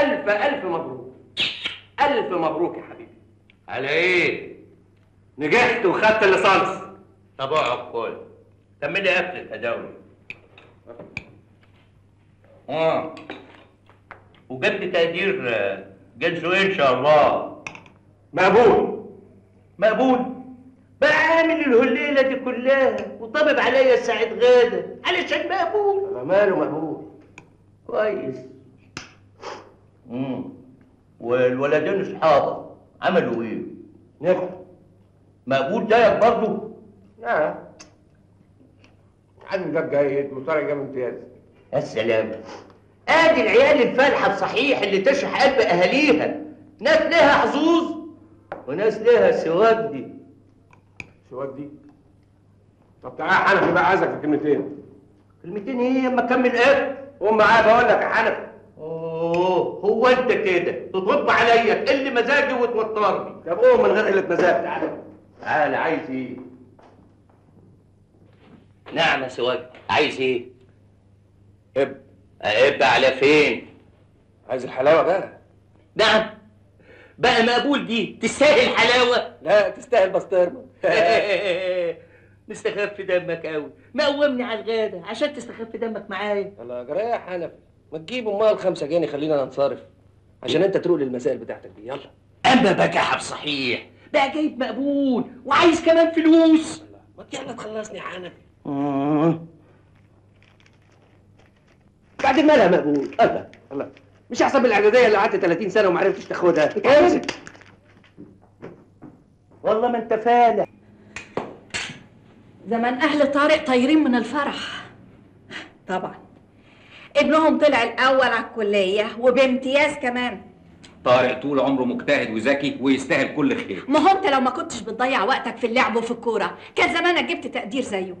ألف ألف مبروك. ألف مبروك يا حبيبي. على إيه؟ نجحت وخدت الليسانس. طب اقعد كل. كملي قفل التداول. وجبت تقدير جنسوي ان شاء الله. مقبول. مقبول؟ بقى عامل الهليله دي كلها وطبب عليا السعيد غاده علشان مقبول. انا ماله مقبول. كويس. والولدين اصحابك عملوا ايه؟ نجحوا. مقبول زيك برضه؟ نعم. عم ده جيد وترجم امتياز. يا سلام. ادي العيال الفالحه الصحيح اللي تشرح قلب اهاليها. ناس لها حظوظ وناس لها سواد دي. سواد دي؟ طب تعالى يا حنفي بقى، عايزك في كلمتين. كلمتين ايه؟ اما اكمل اكل. قوم معايا بقول لك يا حنفي. اوه هو انت كده تطب عليا تقل مزاجي وتوترني؟ طب قوم من غير قله مزاج. تعالى تعالى. عايز ايه؟ نعم يا سواج. عايز ايه؟ اب اب على فين؟ عايز الحلاوه بقى. نعم بقى مقبول دي تستاهل حلاوه؟ لا تستاهل بسطرمه. مستخف دمك قوي، مقومني على الغاده عشان تستخف دمك معايا. الله جرى يا حنفي، ما تجيب امها ال5 جنيه خلينا ننصرف عشان انت تروق للمسائل بتاعتك دي. يلا. اما بجحب صحيح بقى جايب مقبول وعايز كمان فلوس. ما يلا تخلصني يا حنفي. بعد مالها مقبول؟ الله الله، مش احسن بالاعداديه اللي قعدت 30 سنه وما عرفتش تاخدها؟ امسك. والله ما انت فالح. زمان اهل طارق طايرين من الفرح. طبعا ابنهم طلع الاول على الكليه وبامتياز كمان. طارق طول عمره مجتهد وذكي ويستاهل كل خير. ما هو انت لو ما كنتش بتضيع وقتك في اللعب وفي الكوره كان زمانك جبت تقدير زيه.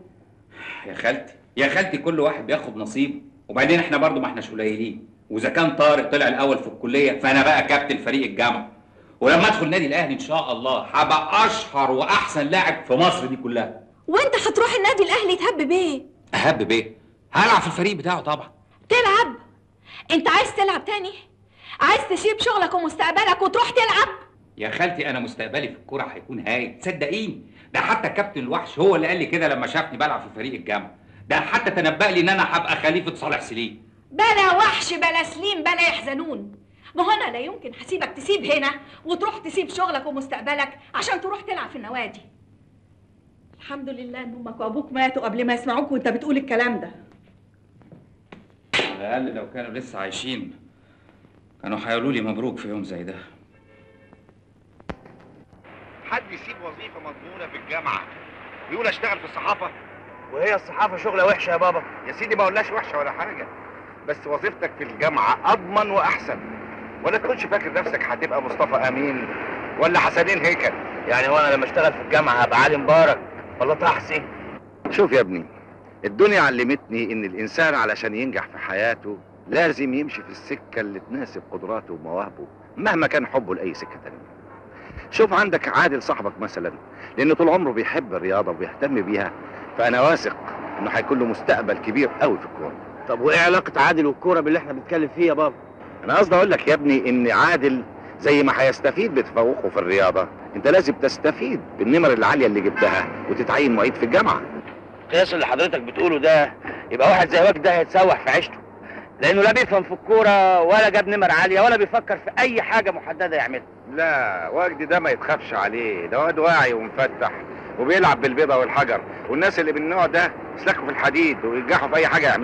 يا خالتي يا خالتي، كل واحد بياخد نصيبه، وبعدين احنا برضه ما احناش قليلين. واذا كان طارق طلع الاول في الكليه فانا بقى كابتن فريق الجامعه، ولما ادخل نادي الاهلي ان شاء الله هبقى اشهر واحسن لاعب في مصر دي كلها. وانت هتروح النادي الاهلي تهب بيه؟ اهب بيه؟ هلعب في الفريق بتاعه طبعا. تلعب؟ انت عايز تلعب تاني؟ عايز تسيب شغلك ومستقبلك وتروح تلعب؟ يا خالتي انا مستقبلي في الكوره هيكون هايل صدقيني، ده حتى كابتن الوحش هو اللي قال لي كده لما شافني بلعب في فريق الجامعه، ده حتى تنبأ لي ان انا هبقى خليفه صالح سليم. بلا وحش بلا سليم بلا يحزنون. ما هو انا لا يمكن هسيبك تسيب هنا وتروح تسيب شغلك ومستقبلك عشان تروح تلعب في النوادي. الحمد لله ان امك وابوك ماتوا قبل ما يسمعوك وانت بتقول الكلام ده. على الاقل لو كانوا لسه عايشين كانوا هيقولوا لي مبروك في يوم زي ده. حد يسيب وظيفه مضمونه في الجامعه يقول اشتغل في الصحافه؟ وهي الصحافه شغله وحشه يا بابا. يا سيدي ما قلناش وحشه ولا حاجه، بس وظيفتك في الجامعه اضمن واحسن، ولا تكونش فاكر نفسك هتبقى مصطفى امين ولا حسنين هيكل. يعني وانا لما اشتغل في الجامعه هبقى علي مبارك ولا طه حسين؟ شوف يا ابني، الدنيا علمتني ان الانسان علشان ينجح في حياته لازم يمشي في السكه اللي تناسب قدراته ومواهبه مهما كان حبه لاي سكه تانيه. شوف عندك عادل صاحبك مثلا، لان طول عمره بيحب الرياضه وبيهتم بيها، فانا واثق انه هيكون له مستقبل كبير قوي في الكوره. طب وايه علاقة عادل والكورة باللي احنا بنتكلم فيه يا بابا؟ أنا قصدي أقول لك يا ابني إن عادل زي ما هيستفيد بتفوقه في الرياضة، أنت لازم تستفيد بالنمر العالية اللي جبتها وتتعين معيد في الجامعة. القياس اللي حضرتك بتقوله ده يبقى واحد زي واجد ده هيتسوح في عيشته، لأنه لا بيفهم في الكورة ولا جاب نمر عالية ولا بيفكر في أي حاجة محددة يعملها. لا واجد ده ما يتخافش عليه، ده واد واعي ومفتح وبيلعب بالبيضة والحجر، والناس اللي بالنوع ده يسلكوا في الحديد وينجحوا في أي حاجة يعملوها.